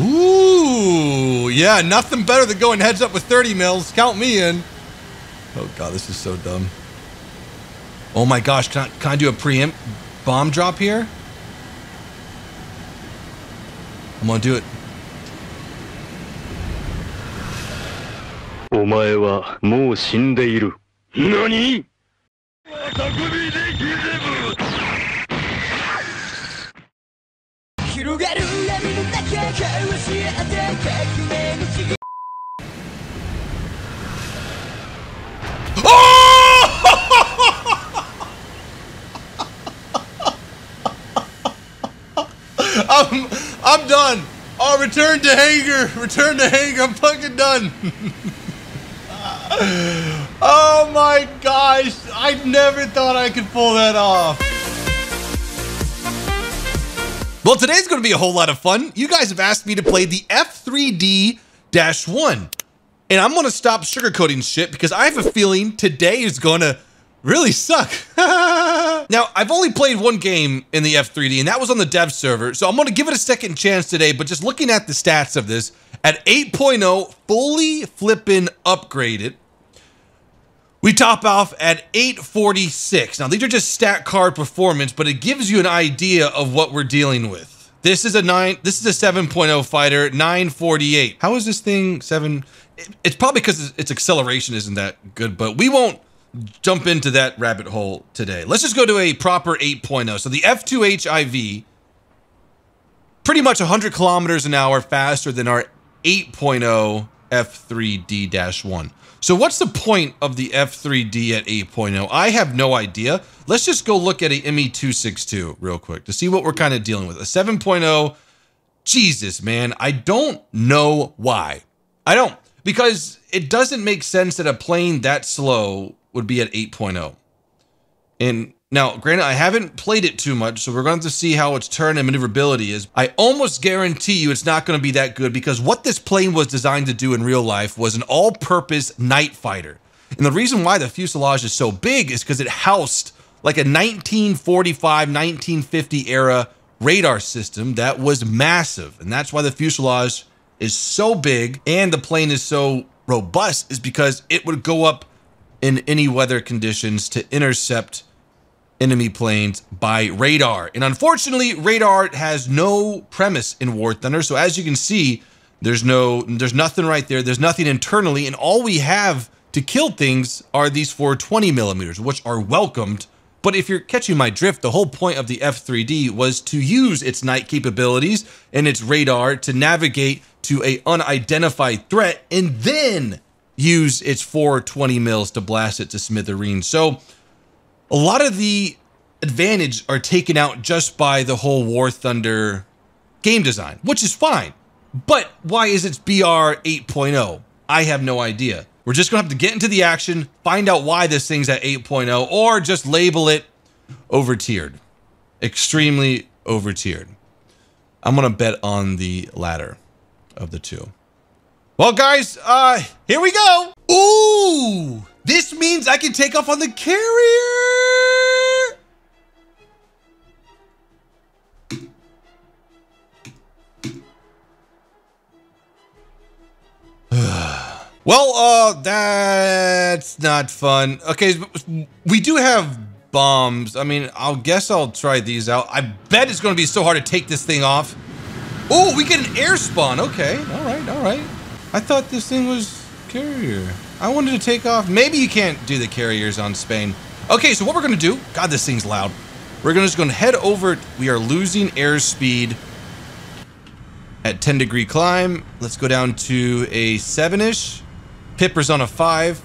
Ooh, yeah, nothing better than going heads up with 30 mils. Count me in. Oh, God, this is so dumb. Oh, my gosh, can I do a preempt bomb drop here? I'm gonna do it. お前はもう死んでいる。何? I'm done. Oh, return to hangar. Return to hangar. I'm fucking done. Oh my gosh. I never thought I could pull that off. Well, today's going to be a whole lot of fun. You guys have asked me to play the F3D-1. And I'm going to stop sugarcoating shit because I have a feeling today is going to really suck. Now, I've only played one game in the F3D, and that was on the dev server, so I'm going to give it a second chance today, but just looking at the stats of this, at 8.0, fully flippin' upgraded, we top off at 846. Now, these are just stat card performance, but it gives you an idea of what we're dealing with. This is a 7.0 fighter, 948. How is this thing 7? It's probably because its acceleration isn't that good, but we won't jump into that rabbit hole today. Let's just go to a proper 8.0. So the F2H IV, pretty much 100 kilometers an hour faster than our 8.0 F3D-1. So what's the point of the F3D at 8.0? I have no idea. Let's just go look at a ME262 real quick to see what we're kind of dealing with. A 7.0, Jesus, man, I don't know why. I don't, because it doesn't make sense that a plane that slow would be at 8.0. And now, granted, I haven't played it too much, so we're going to have to see how its turn and maneuverability is. I almost guarantee you it's not going to be that good because what this plane was designed to do in real life was an all-purpose night fighter. And the reason why the fuselage is so big is because it housed like a 1945, 1950 era radar system that was massive. And that's why the fuselage is so big and the plane is so robust, is because it would go up in any weather conditions to intercept enemy planes by radar. And unfortunately, radar has no premise in War Thunder. So as you can see, there's nothing right there. There's nothing internally. And all we have to kill things are these 420 millimeters, which are welcomed. But if you're catching my drift, the whole point of the F3D was to use its night capabilities and its radar to navigate to an unidentified threat and then use its 420 mils to blast it to smithereens. So a lot of the advantage are taken out just by the whole War Thunder game design, which is fine. But why is its BR 8.0? I have no idea. We're just gonna have to get into the action, find out why this thing's at 8.0, or just label it over-tiered. Extremely over-tiered. I'm gonna bet on the latter of the two. Well, guys, here we go. Ooh, this means I can take off on the carrier. Well, that's not fun. Okay, we do have bombs. I mean, I'll guess I'll try these out. I bet it's going to be so hard to take this thing off. Oh, we get an air spawn. Okay, all right, all right. I thought this thing was carrier. I wanted to take off. Maybe you can't do the carriers on Spain. Okay, so what we're going to do, God, this thing's loud. We're just going to head over. We are losing airspeed at 10 degree climb. Let's go down to a 7-ish. Pipper's on a 5.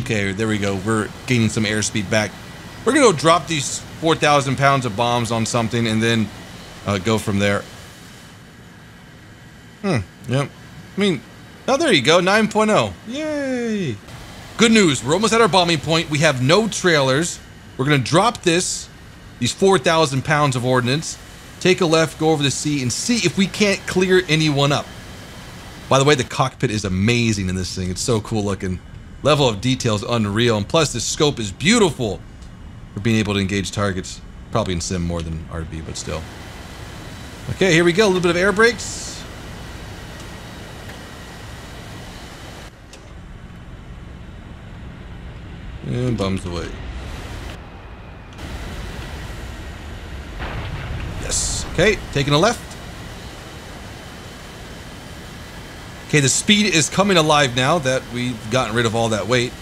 Okay, there we go. We're gaining some airspeed back. We're going to go drop these 4,000 pounds of bombs on something and then go from there. Hmm, yep. I mean, oh, there you go. 9.0. Yay. Good news. We're almost at our bombing point. We have no trailers. We're going to drop these 4,000 pounds of ordnance, take a left, go over the sea, and see if we can't clear anyone up. By the way, the cockpit is amazing in this thing. It's so cool looking. Level of detail is unreal. And plus, this scope is beautiful for being able to engage targets. Probably in sim more than RB, but still. Okay, here we go. A little bit of air brakes. And bombs away. Yes. Okay, taking a left. Okay, the speed is coming alive now that we've gotten rid of all that weight.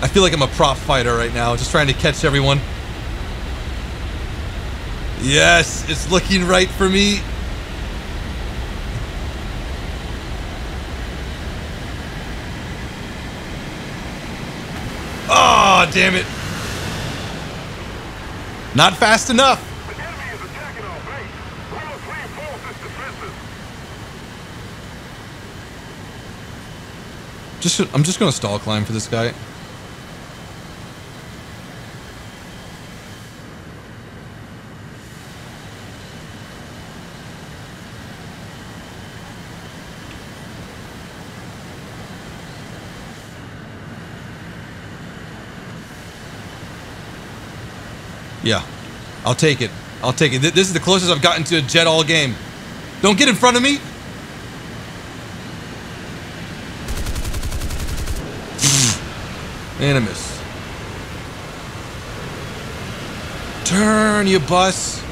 I feel like I'm a prop fighter right now, just trying to catch everyone. Yes, it's looking right for me. Oh, damn it. Not fast enough. The enemy is attacking our base. We must reinforce its defenses. I'm just going to stall climb for this guy. Yeah, I'll take it. I'll take it. This is the closest I've gotten to a jet all game. Don't get in front of me. And a miss. Turn, you bus.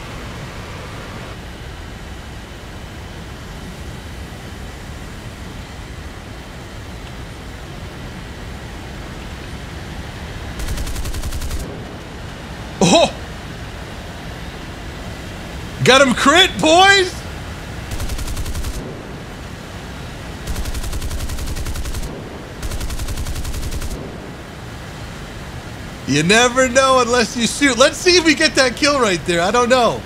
Oh! Got him crit, boys! You never know unless you shoot. Let's see if we get that kill right there. I don't know.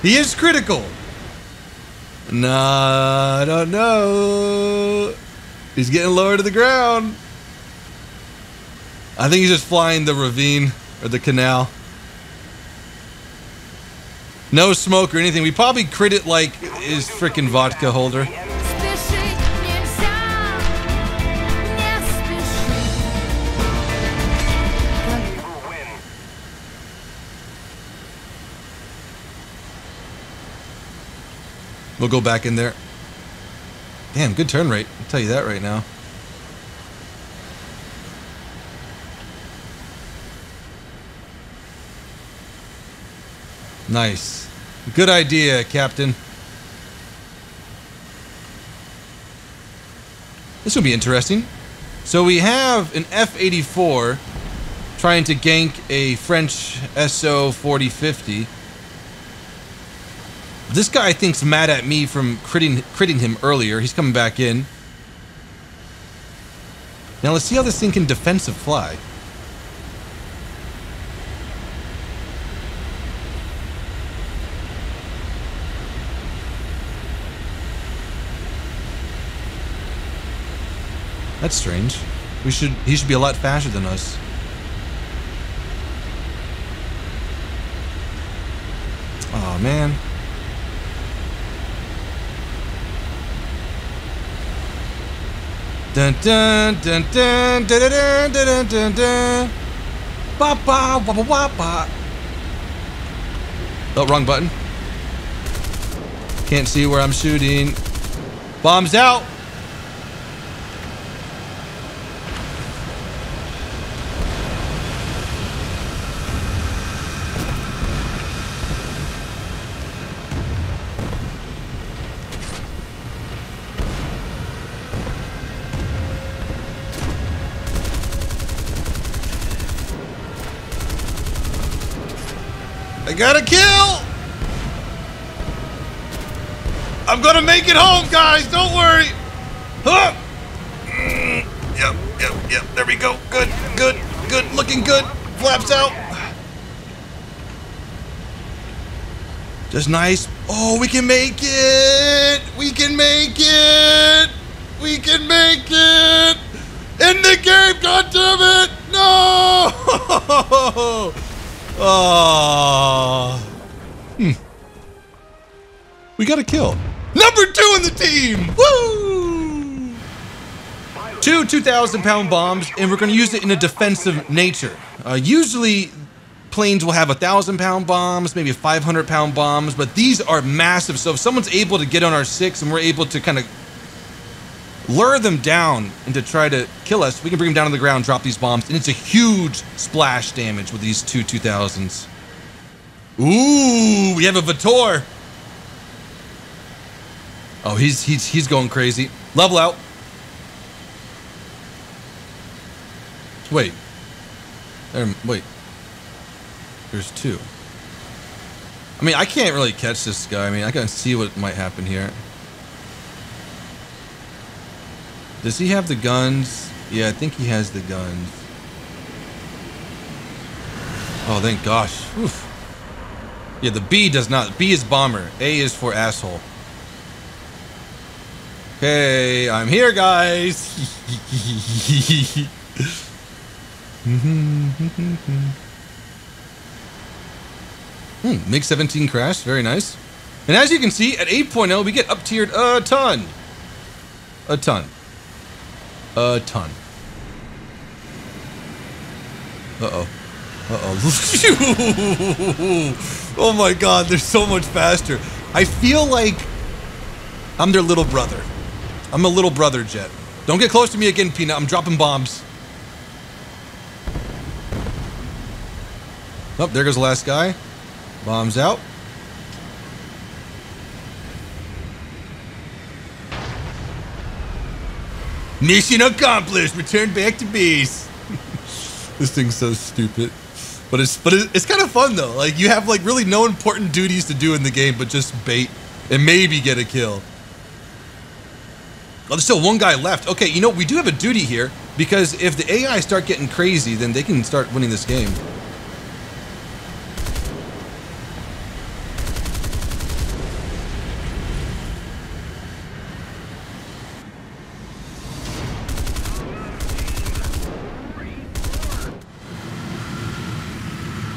He is critical. Nah, I don't know. He's getting lower to the ground. I think he's just flying the ravine or the canal. No smoke or anything. We probably crit it like his freaking vodka holder. We'll go back in there. Damn, good turn rate. I'll tell you that right now. Nice. Good idea, Captain. This will be interesting. So we have an F 84 trying to gank a French SO 4050. This guy I think's mad at me from critting him earlier. He's coming back in. Now let's see how this thing can defensive fly. That's strange. He should be a lot faster than us. Oh man. Dun dun dun dun dun dun dun dun dun. Ba ba ba ba ba. Oh, wrong button. Can't see where I'm shooting. Bombs out. I got a kill! I'm gonna make it home, guys! Don't worry! Huh. Yep. There we go. Good. Looking good. Flaps out. Just nice. Oh, we can make it! We can make it! In the game! God damn it! No! We got a kill. Number 2 in the team. Woo! 2 2,000-pound bombs, and we're going to use it in a defensive nature. Usually, planes will have 1,000-pound bombs, maybe 500-pound bombs, but these are massive. So if someone's able to get on our 6, and we're able to kind of lure them down and to try to kill us, we can bring them down to the ground, drop these bombs, and it's a huge splash damage with these two 2000s. Ooh, we have a Vitor. Oh, he's going crazy. Level out. Wait. Wait. There's two. I mean, I can't really catch this guy. I mean, I can see what might happen here. Does he have the guns? Yeah, I think he has the guns. Oh, thank gosh. Oof. Yeah, the B does not. B is bomber. A is for asshole. Okay, I'm here, guys. MiG 17 crashed. Very nice. And as you can see, at 8.0, we get up tiered a ton. A ton. A ton. Uh-oh. Uh-oh. Oh my god, they're so much faster. I feel like I'm their little brother. I'm a little brother jet. Don't get close to me again, Peanut. I'm dropping bombs. Oh, there goes the last guy. Bombs out. Mission accomplished. Return back to base. This thing's so stupid. But it's kind of fun though. Like you have like really no important duties to do in the game, but just bait and maybe get a kill. Oh, there's still one guy left. Okay, you know, we do have a duty here, because if the AI start getting crazy, then they can start winning this game.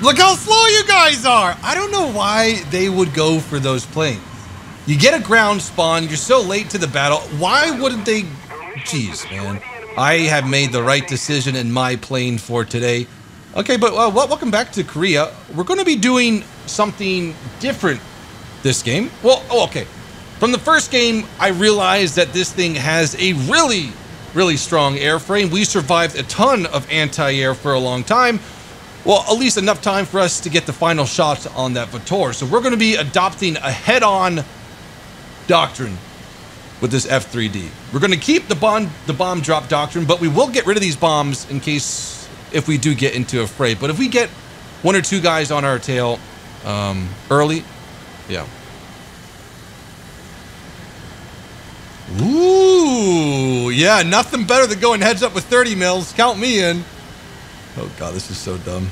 Look how slow you guys are! I don't know why they would go for those planes. You get a ground spawn, you're so late to the battle. Why wouldn't they? Jeez, man. I have made the right decision in my plane for today. Okay, but welcome back to Korea. We're going to be doing something different this game. Well, oh, okay. From the first game, I realized that this thing has a really, really strong airframe. We survived a ton of anti-air for a long time. Well, at least enough time for us to get the final shots on that Vitor. So we're going to be adopting a head-on doctrine with this F3D. We're going to keep the bomb drop doctrine, but we will get rid of these bombs in case if we do get into a fray. But if we get one or two guys on our tail early, yeah. Ooh, yeah, nothing better than going heads up with 30 mils. Count me in. Oh god, this is so dumb.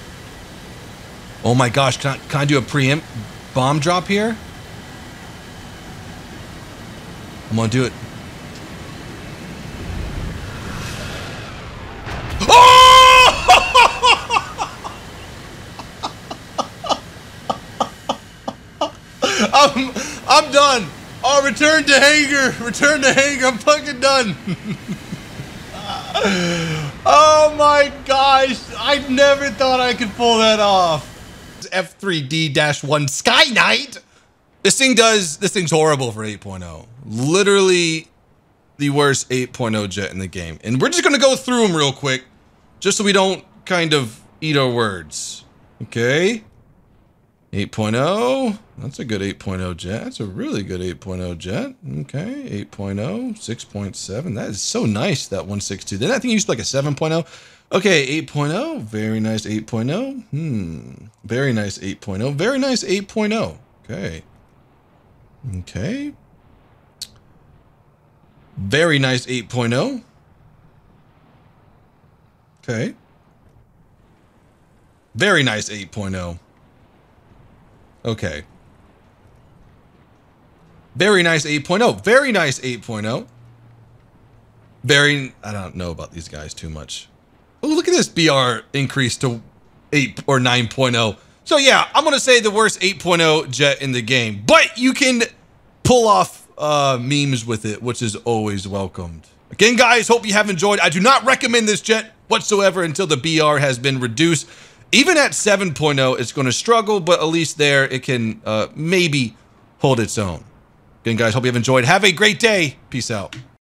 Oh my gosh, can I do a preempt bomb drop here? I'm gonna do it. Oh! I'm done. Oh, return to hangar. Return to hangar. I'm fucking done. Oh my gosh, I never thought I could pull that off. F3D-1 Sky Knight. This thing's horrible for 8.0. Literally the worst 8.0 jet in the game. And we're just gonna go through them real quick, just so we don't kind of eat our words. Okay. 8.0, that's a good 8.0 jet. That's a really good 8.0 jet. Okay, 8.0, 6.7. That is so nice, that 162. Then I think you used like a 7.0. Okay, 8.0, very nice 8.0. Very nice 8.0, very nice 8.0. Okay. Okay. Very nice 8.0. Okay. Very nice 8.0. Okay. Very nice 8.0. Very nice 8.0. I don't know about these guys too much. Oh, look at this BR increase to 8 or 9.0. So yeah, I'm going to say the worst 8.0 jet in the game. But you can pull off memes with it, which is always welcomed. Again, guys, hope you have enjoyed. I do not recommend this jet whatsoever until the BR has been reduced. Even at 7.0, it's going to struggle, but at least there it can maybe hold its own. Again, guys, hope you have enjoyed. Have a great day. Peace out.